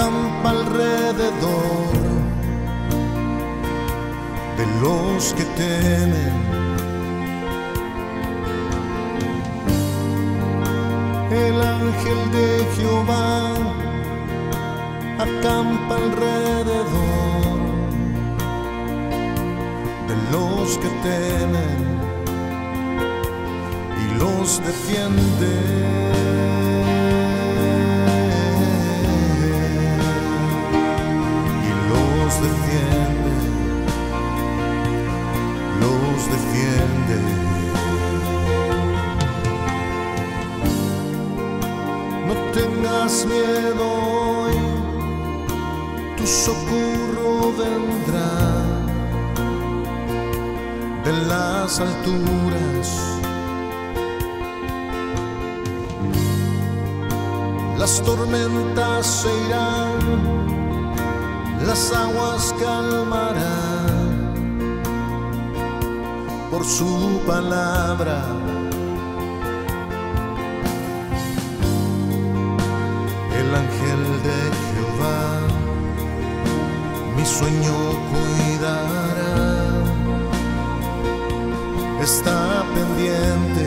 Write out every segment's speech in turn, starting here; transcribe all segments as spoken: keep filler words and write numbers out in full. acampa alrededor de los que temen. El ángel de Jehová acampa alrededor de los que temen y los defiende. Los defiende, los defiende. No tengas miedo hoy, tu socorro vendrá de las alturas. Las tormentas se irán, las aguas calmarán por su palabra. El ángel de Jehová mi sueño cuidará, está pendiente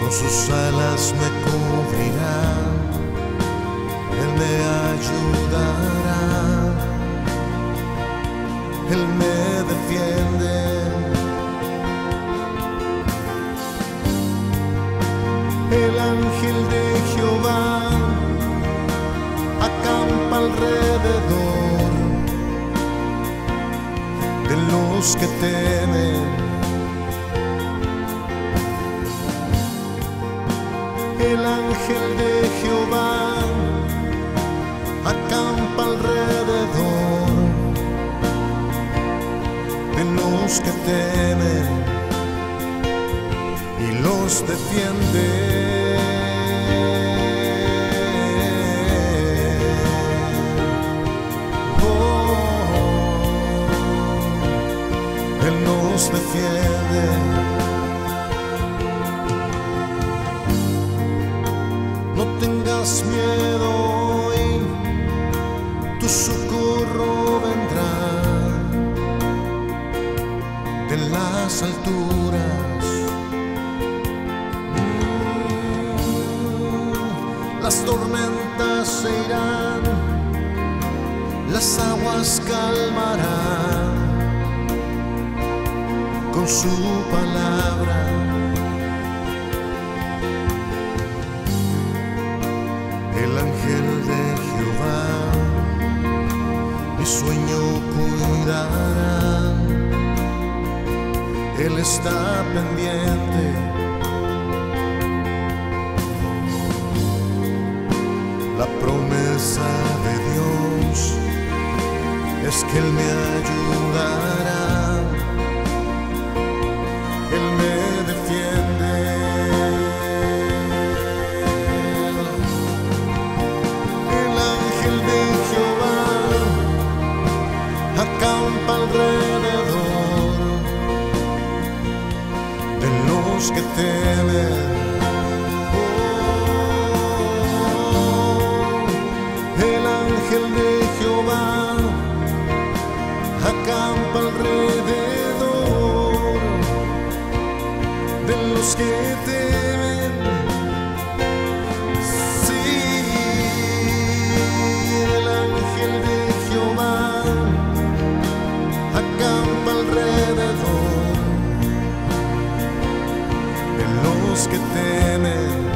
con sus alas me cubrirá. Él me ayudará, Él me defiende. El ángel de Jehová acampa alrededor de los que temen. El ángel de Jehová acampa alrededor de los que temen y los defiende. Oh, Él nos defiende. No tengas miedo, tu socorro vendrá de las alturas. Las tormentas se irán, las aguas calmarán con su palabra. El ángel de Jehová sueño cuidará, Él está pendiente . La promesa de Dios es que Él me ayudará, Él me defiende. Alrededor de los que temen, oh, el ángel de Jehová acampa alrededor de los que temen, sí, el ángel de Jehová acampa alrededor de los que temen.